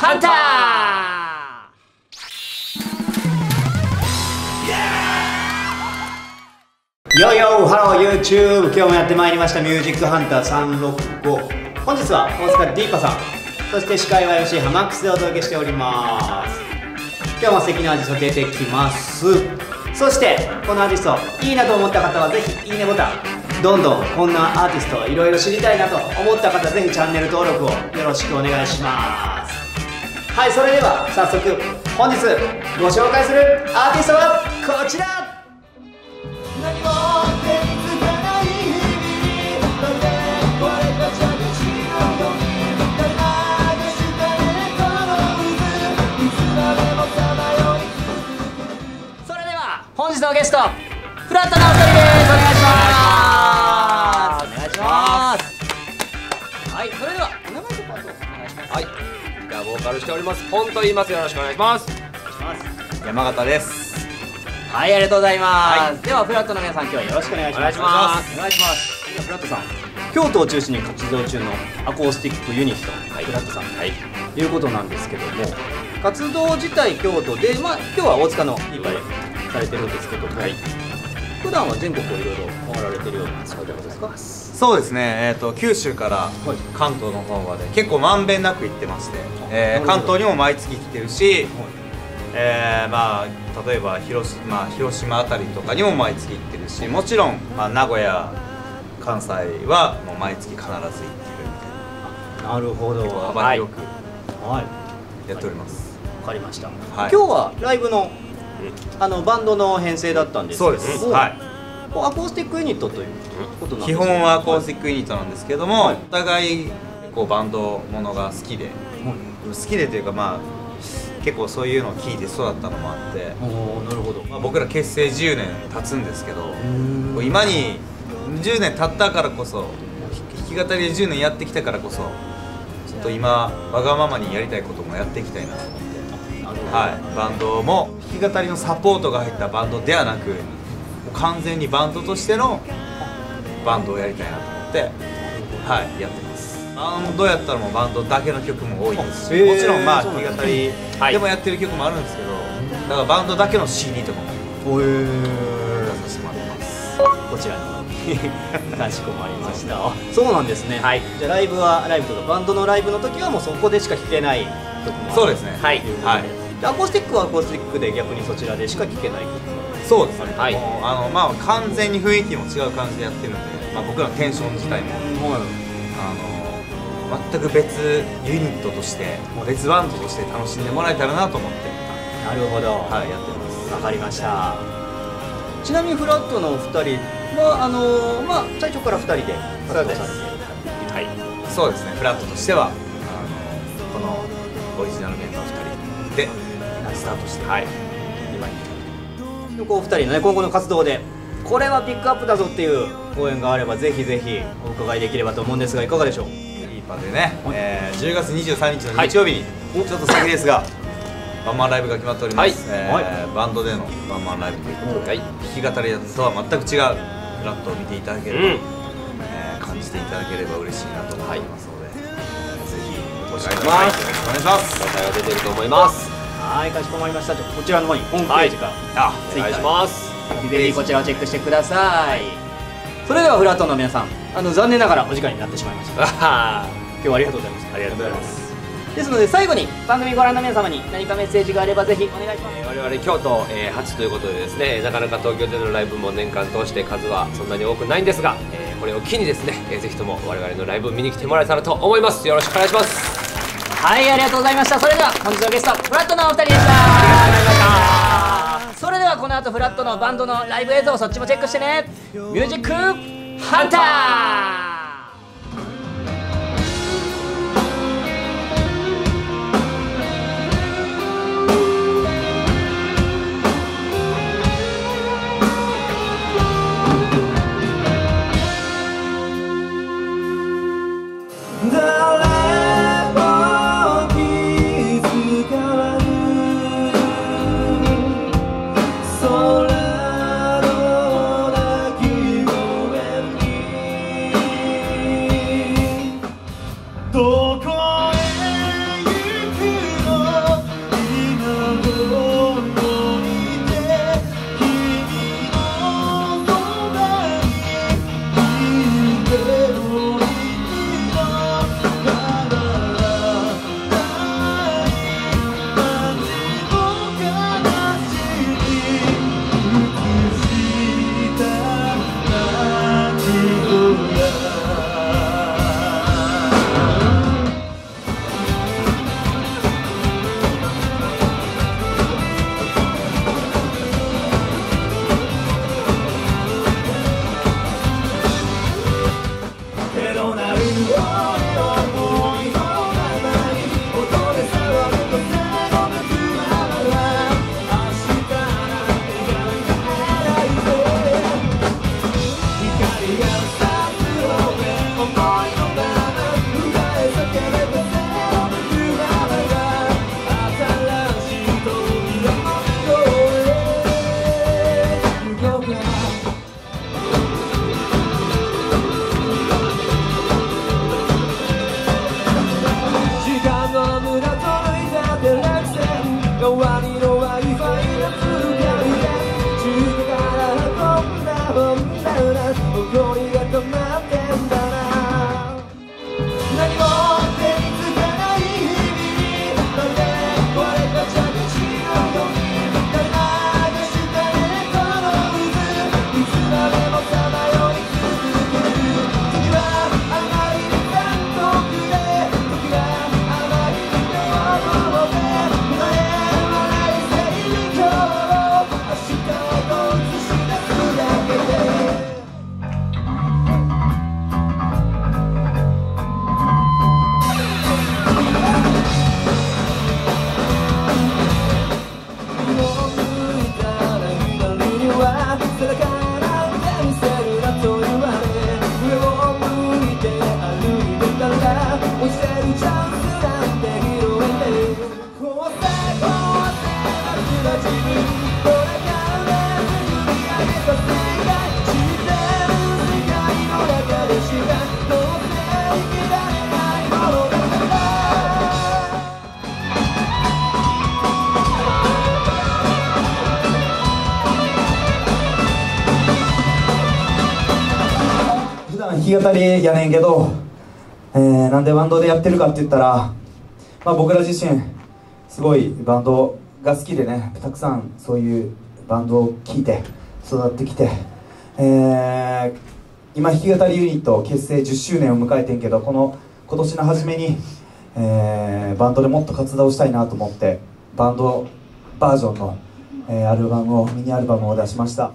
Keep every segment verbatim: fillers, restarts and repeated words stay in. ハンター。よいよハロー YouTube、 今日もやってまいりました「ミュージックハンターさんろくご」。本日はOtsuka Deepaさん、そしてShikai wa Yoshi Hamaxxでお届けしております。今日も素敵なアーティスト出てきます。そしてこのアーティストいいなと思った方はぜひいいねボタン、どんどんこんなアーティストいろいろ知りたいなと思った方、ぜひチャンネル登録をよろしくお願いします。はい、それでは早速本日ご紹介するアーティストはこちら。それでは本日のゲスト、フラットなお二人です。お願いします。お願いします。はい、それではお名前とパートをお願いします。はい、ボーカルしておりますポンと言います。よろしくお願いします。山形です。はい、ありがとうございます、はい、ではフラットの皆さん、今日はよろしくお願いします。お願いします。じゃあフラットさん、京都を中心に活動中のアコースティックユニット、はい、フラットさんと、はい、いうことなんですけども、活動自体京都で、まあ今日は大塚のいっぱいされてるんですけども、はい、普段は全国をいろいろ回られてるような感じですか？そうですね、えーと、九州から関東の方まで結構まんべんなく行ってまして、えー、関東にも毎月来てるし、えー、まあ例えば広島、まあ、広島あたりとかにも毎月行ってるし、もちろん、まあ、名古屋、関西はもう毎月必ず行ってるみたいな。なるほど、幅広くやっております。わかりました。はい、今日はライブのあのバンドの編成だったんですけど、アコースティックユニットということなんですね。基本はアコースティックユニットなんですけども、はい、お互いこうバンドものが好きで、はい、好きでというか、まあ結構そういうのを聴いて育ったのもあって。おー、なるほど。まあ、僕ら結成じゅうねん経つんですけど、今にじゅうねん経ったからこそ、弾き語りでじゅうねんやってきたからこそ、ちょっと今わがままにやりたいこともやっていきたいなと思って。はい、バンドも弾き語りのサポートが入ったバンドではなく、もう完全にバンドとしてのバンドをやりたいなと思って、はい、やってます。バンドやったらもうバンドだけの曲も多いですし、もちろんまあ弾き語りでもやってる曲もあるんですけど、だからバンドだけの シーディー とかも出させてもらってます。こちらにかしこまりました。そうなんですね。はい、じゃあライブはライブとかバンドのライブの時はもうそこでしか弾けない曲もある。そうですね。はい、アコースティックはアコースティックで、逆にそちらでしか聴けない。そうですね、はい、もうあの、まあ、完全に雰囲気も違う感じでやってるんで、まあ、僕らのテンション自体も、はい、あの全く別ユニットとして、別バンドとして楽しんでもらえたらなと思って。なるほど、はい、やってます。わかりました。ちなみにフラットのおふたりはあの、まあ、最初からふたりで活動されている。はい、そうですね、フラットとしてはあのこのオリジナルメンバーふたりでスタートして、はい、今にこうふたりの、ね、今後の活動でこれはピックアップだぞっていう応援があれば、ぜひぜひお伺いできればと思うんですが、いかがでしょう。いいパでね、えー、じゅうがつにじゅうさんにちの日曜日に、はい、ちょっと先ですがワンマンライブが決まっております。バンドでのワンマンライブということで、弾き語りとは全く違うフラットを見ていただければ、うん、えー、感じていただければ嬉しいなと思いますので、はい、ぜひお願いします。よろしくお願いします。答えが出てると思います。はい、かしこまりました。じゃあこちらの方にホームページから、はい、お願いします。ぜひこちらをチェックしてください。それではフラットの皆さん、あの残念ながらお時間になってしまいました。今日はありがとうございました。ありがとうございます。ですので最後に番組ご覧の皆様に何かメッセージがあればぜひお願いします。我々京都初ということでですね、なかなか東京でのライブも年間通して数はそんなに多くないんですが、これを機にですね、ぜひとも我々のライブを見に来てもらえたらと思います。よろしくお願いします。はい、ありがとうございました。それでは本日のゲスト、フラットのお二人でした。それではこの後フラットのバンドのライブ映像、そっちもチェックしてね。ミュージックハンター。き語りやねんけど、えー、なんでバンドでやってるかって言ったら、まあ、僕ら自身すごいバンドが好きでね、たくさんそういうバンドを聴いて育ってきて、えー、今弾き語りユニット結成じゅっしゅうねんを迎えてんけど、この今年の初めに、えー、バンドでもっと活動したいなと思ってバンドバージョンの、えー、アルバムをミニアルバムを出しました。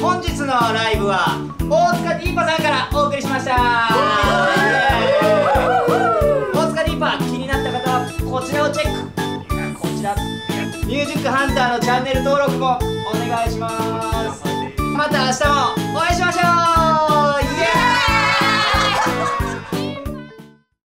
本日のライブはOtsuka Deepaさんからお送りしました。